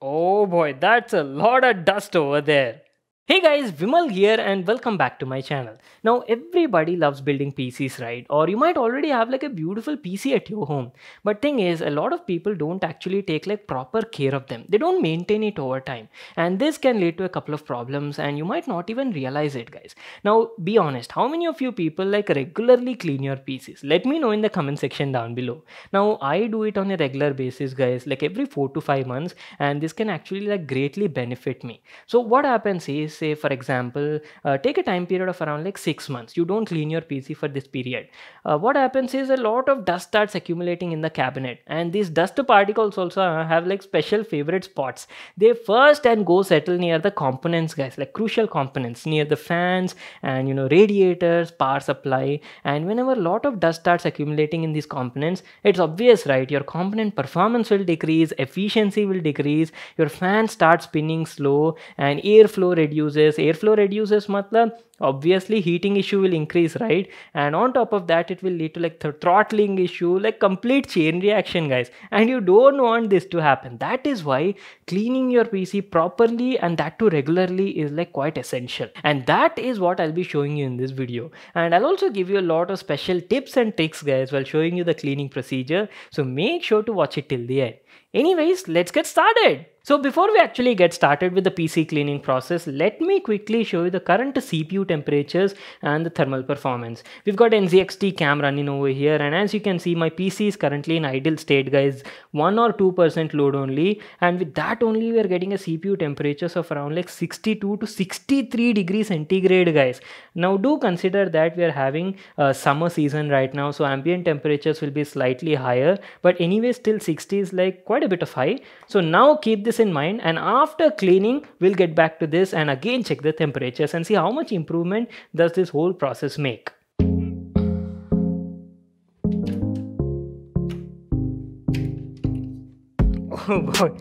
Oh boy, that's a lot of dust over there. Hey guys, Vimal here and welcome back to my channel. Now everybody loves building PCs, right? Or you might already have like a beautiful PC at your home. But thing is, a lot of people don't actually take like proper care of them. They don't maintain it over time. And this can lead to a couple of problems and you might not even realize it, guys. Now be honest, how many of you people like regularly clean your PCs? Let me know in the comment section down below. Now I do it on a regular basis, guys, like every 4 to 5 months, and this can actually like greatly benefit me. So what happens is, say for example, take a time period of around like 6 months. You don't clean your PC for this period. What happens is a lot of dust starts accumulating in the cabinet, and these dust particles also have like special favorite spots. They first and go settle near the components, guys, like crucial components, near the fans and, you know, radiators, power supply. And whenever a lot of dust starts accumulating in these components, it's obvious, right? Your component performance will decrease, efficiency will decrease, your fan starts spinning slow, and airflow reduces. Airflow reduces, matlab obviously heating issue will increase, right? And on top of that, it will lead to like throttling issue, like complete chain reaction, guys. And you don't want this to happen. That is why cleaning your PC properly, and that too regularly, is like quite essential. And that is what I'll be showing you in this video. And I'll also give you a lot of special tips and tricks, guys, while showing you the cleaning procedure. So make sure to watch it till the end. Anyways, let's get started. So before we actually get started with the PC cleaning process, let me quickly show you the current CPU temperatures and the thermal performance. We've got NZXT CAM running over here, and as you can see, my PC is currently in idle state, guys, 1 or 2% load only, and with that only we are getting a CPU temperatures of around like 62 to 63 degrees centigrade, guys. Now do consider that we are having a summer season right now, so ambient temperatures will be slightly higher, but anyway still 60 is like quite a bit of high. So now keep this in mind, and after cleaning we'll get back to this and again check the temperatures and see how much improvement does this whole process make. Oh boy.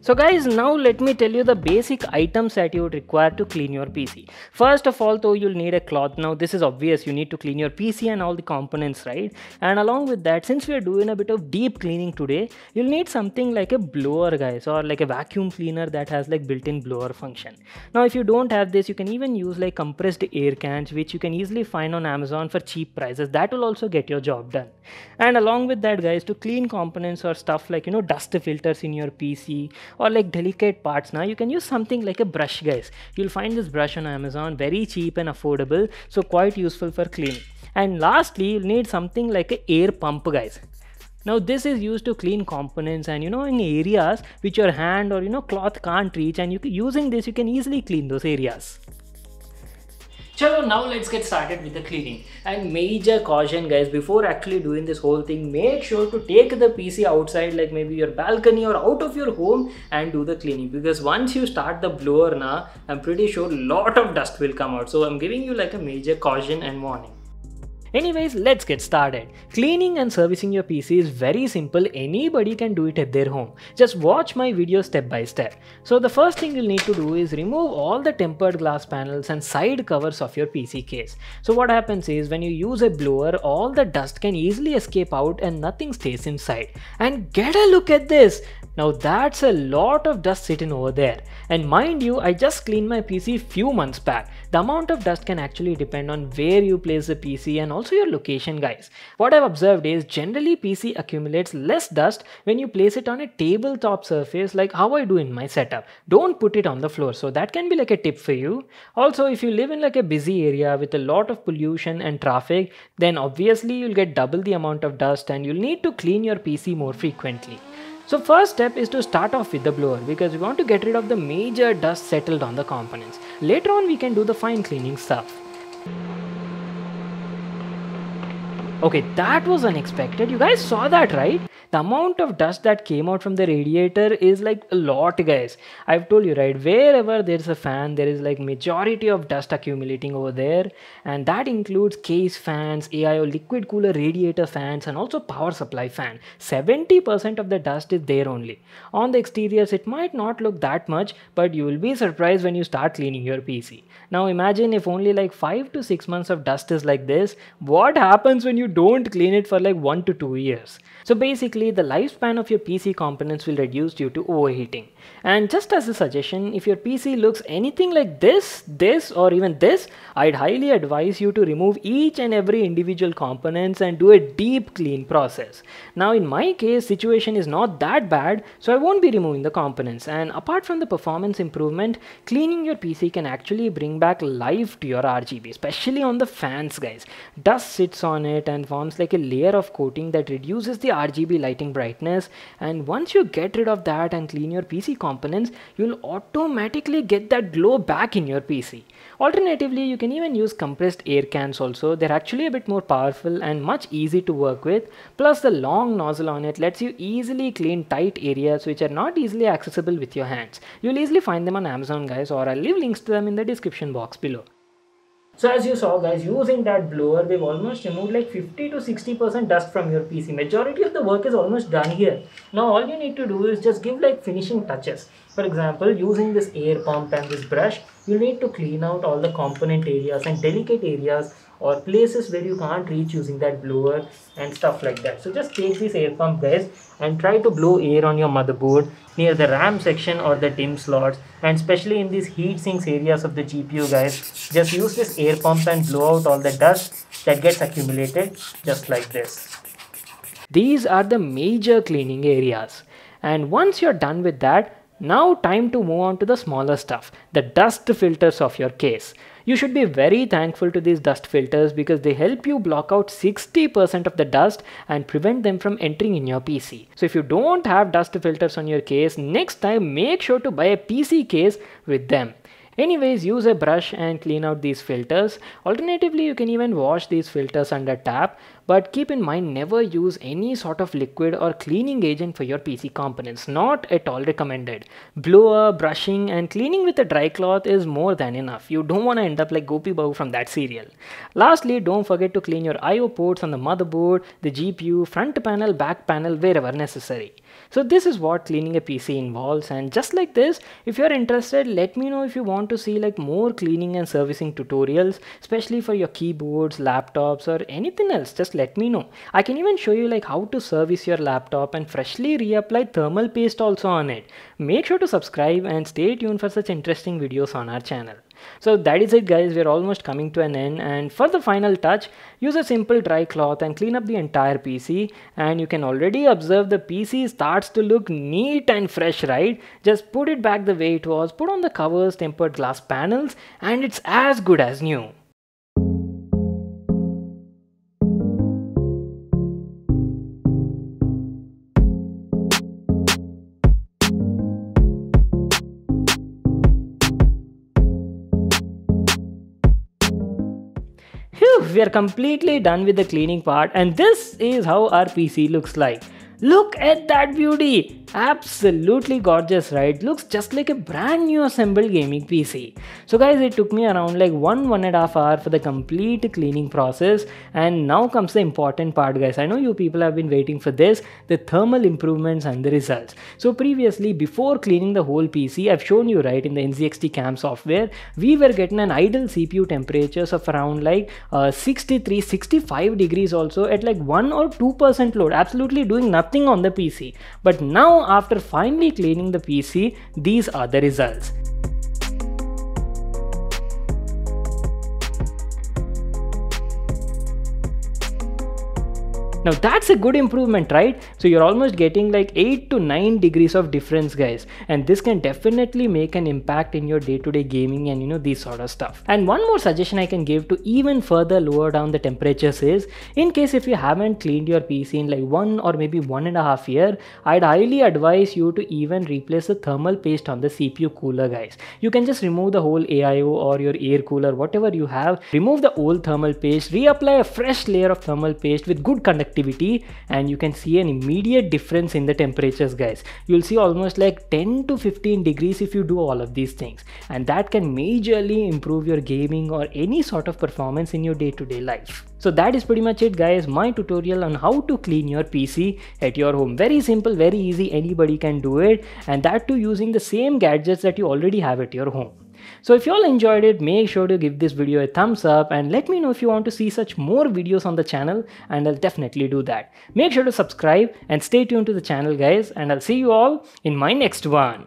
So guys, now let me tell you the basic items that you would require to clean your PC. First of all, though, you'll need a cloth. Now this is obvious, you need to clean your PC and all the components, right? And along with that, since we are doing a bit of deep cleaning today, you'll need something like a blower, guys, or like a vacuum cleaner that has like built-in blower function. Now if you don't have this, you can even use like compressed air cans, which you can easily find on Amazon for cheap prices. That will also get your job done. And along with that, guys, to clean components or stuff like, you know, dust filters in your PC, or like delicate parts, now you can use something like a brush, guys. You'll find this brush on Amazon, very cheap and affordable, so quite useful for cleaning. And lastly, you'll need something like an air pump, guys. Now this is used to clean components and, you know, in areas which your hand or, you know, cloth can't reach, and you can, using this you can easily clean those areas. Chalo, now let's get started with the cleaning. And major caution, guys, before actually doing this whole thing, make sure to take the PC outside, like maybe your balcony or out of your home, and do the cleaning, because once you start the blower, na, I'm pretty sure a lot of dust will come out. So I'm giving you like a major caution and warning. Anyways, let's get started. Cleaning and servicing your PC is very simple. Anybody can do it at their home. Just watch my video step by step. So the first thing you'll need to do is remove all the tempered glass panels and side covers of your PC case. So what happens is, when you use a blower, all the dust can easily escape out and nothing stays inside. And get a look at this. Now that's a lot of dust sitting over there. And mind you, I just cleaned my PC few months back. The amount of dust can actually depend on where you place the PC and also your location, guys. What I've observed is generally PC accumulates less dust when you place it on a tabletop surface, like how I do in my setup. Don't put it on the floor, so that can be like a tip for you. Also, if you live in like a busy area with a lot of pollution and traffic, then obviously you'll get double the amount of dust and you'll need to clean your PC more frequently. So first step is to start off with the blower, because we want to get rid of the major dust settled on the components. Later on we can do the fine cleaning stuff. Okay, that was unexpected. You guys saw that, right? The amount of dust that came out from the radiator is like a lot, guys. I've told you, right, wherever there's a fan, there is like majority of dust accumulating over there. And that includes case fans, AIO liquid cooler radiator fans, and also power supply fan. 70% of the dust is there only. On the exteriors, it might not look that much, but you will be surprised when you start cleaning your PC. Now imagine if only like 5 to 6 months of dust is like this. What happens when you don't clean it for like 1 to 2 years? So basically, Similarly, the lifespan of your PC components will reduce due to overheating. And just as a suggestion, if your PC looks anything like this, or even this, I'd highly advise you to remove each and every individual components and do a deep clean process. Now in my case, situation is not that bad, so I won't be removing the components. And apart from the performance improvement, cleaning your PC can actually bring back life to your RGB, especially on the fans, guys. Dust sits on it and forms like a layer of coating that reduces the RGB lighting brightness, and once you get rid of that and clean your PC components, you'll automatically get that glow back in your PC. Alternatively, you can even use compressed air cans also. They're actually a bit more powerful and much easy to work with, plus the long nozzle on it lets you easily clean tight areas which are not easily accessible with your hands. You'll easily find them on Amazon, guys, or I'll leave links to them in the description box below. So as you saw, guys, using that blower, we've almost removed like 50 to 60% dust from your PC. Majority of the work is almost done here. Now all you need to do is just give like finishing touches. For example, using this air pump and this brush, you need to clean out all the component areas and delicate areas or places where you can't reach using that blower and stuff like that. So just take this air pump, guys, and try to blow air on your motherboard, near the RAM section or the DIMM slots, and especially in these heat sinks areas of the GPU, guys. Just use this air pump and blow out all the dust that gets accumulated, just like this. These are the major cleaning areas, and once you're done with that, now time to move on to the smaller stuff, the dust filters of your case. You should be very thankful to these dust filters because they help you block out 60% of the dust and prevent them from entering in your PC. So if you don't have dust filters on your case, next time make sure to buy a PC case with them. Anyways, use a brush and clean out these filters. Alternatively, you can even wash these filters under tap, but keep in mind, never use any sort of liquid or cleaning agent for your PC components, not at all recommended. Blower, brushing and cleaning with a dry cloth is more than enough. You don't want to end up like Gopi Babu from that serial. Lastly, don't forget to clean your I/O ports on the motherboard, the GPU, front panel, back panel, wherever necessary. So this is what cleaning a PC involves, and just like this, if you are interested, let me know if you want to see like more cleaning and servicing tutorials, especially for your keyboards, laptops or anything else. Just let me know. I can even show you like how to service your laptop and freshly reapply thermal paste also on it. Make sure to subscribe and stay tuned for such interesting videos on our channel. So that is it, guys. We are almost coming to an end, and for the final touch, use a simple dry cloth and clean up the entire PC, and you can already observe the PC starts to look neat and fresh, right? Just put it back the way it was, put on the covers, tempered glass panels, and it's as good as new. We are completely done with the cleaning part, and this is how our PC looks like. Look at that beauty! Absolutely gorgeous, right? Looks just like a brand new assembled gaming PC. So guys, it took me around like 1.5 hours for the complete cleaning process, and now comes the important part, guys. I know you people have been waiting for this, the thermal improvements and the results. So previously, before cleaning the whole PC, I've shown you, right, in the NZXT CAM software, we were getting an idle CPU temperatures of around like 63, 65 degrees also at like 1 or 2% load, absolutely doing nothing on the PC. But now, after finally cleaning the PC, these are the results. Now that's a good improvement, right? So you're almost getting like 8 to 9 degrees of difference, guys. And this can definitely make an impact in your day-to-day gaming and, you know, these sort of stuff. And one more suggestion I can give to even further lower down the temperatures is, in case if you haven't cleaned your PC in like 1 or maybe 1.5 years, I'd highly advise you to even replace the thermal paste on the CPU cooler, guys. You can just remove the whole AIO or your air cooler, whatever you have, remove the old thermal paste, reapply a fresh layer of thermal paste with good conductivity, and you can see an immediate difference in the temperatures, guys. You'll see almost like 10 to 15 degrees if you do all of these things, and that can majorly improve your gaming or any sort of performance in your day-to-day life. So that is pretty much it, guys, my tutorial on how to clean your PC at your home. Very simple, very easy, anybody can do it, and that too using the same gadgets that you already have at your home. So if you all enjoyed it, make sure to give this video a thumbs up and let me know if you want to see such more videos on the channel, and I'll definitely do that. Make sure to subscribe and stay tuned to the channel guys, and I'll see you all in my next one.